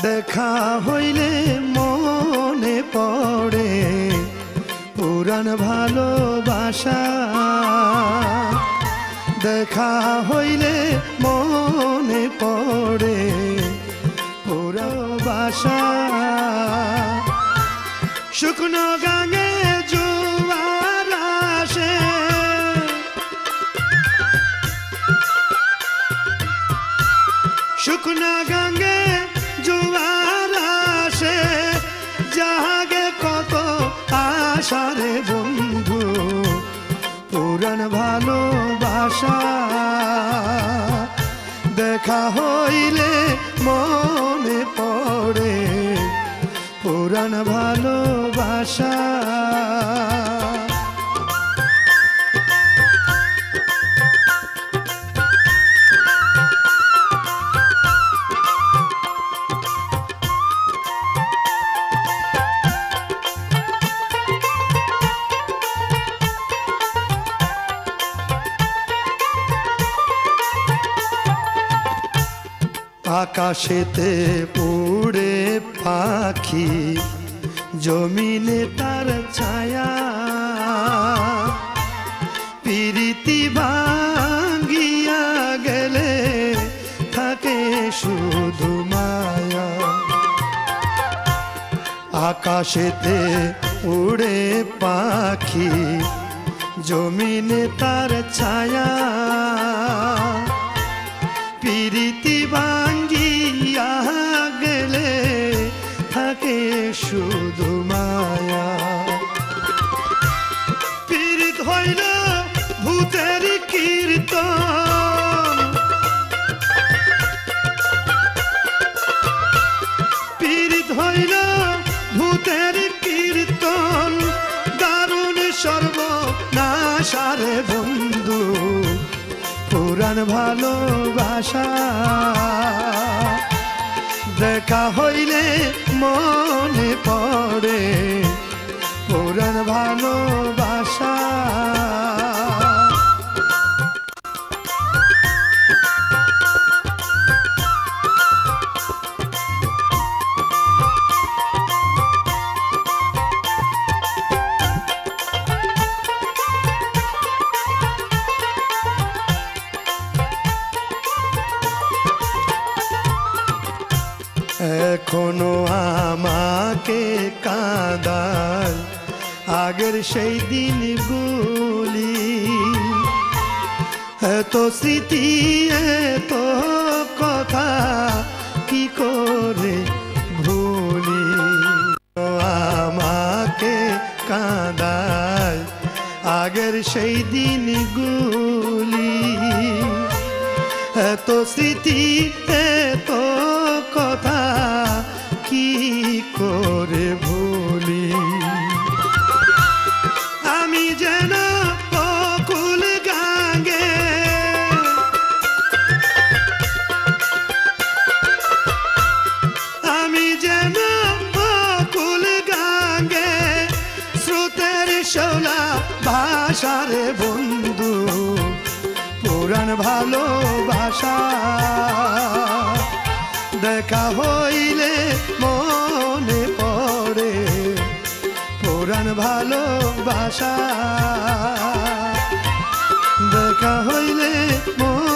देखा होइले मोने पड़े पुरान भालोबाशा देखा होइले मोने पड़े भालोबाशा शुकनो गांगे जोवार आशे शुकनो गांगे जोवार आशे जागे कतो आशा रे बंधु पुरान भालोबाशा देखा होइले मोने पड़े पुरान भालोबाशा आकाशेते उड़े पाखी जमीने तार छाया पीरिति भांगिया गेले थाके शुधु माया आकाशेते उड़े पाखी जमीने तार छाया पीरिति भांगिया गेले थाके शुधु माया पीरित होइल भूतेर कीर्तन पीरित होइल भूतेर कीर्तन दारुण सर्वनाशारे बंधु पुरान भालोबाशा देखा होइले मोने पड़े पुरान भालोबाशा एखोनो आमाके कांदाय आगेर सेई दिनगुली एतो स्मृति एतो कथा कि करे भूली आमाके कांदाय आगेर सेई दिनगुली एतो स्मृति एतो कथा की करे भूली आमी जेना बकुल गांगे आमी जेना बकुल गांगे श्रुतेर शोला भाषारे बंधु पुरान भालोबाशा देखा होइले मोने पड़े पुरान भालोबाशा देखा होइले मोने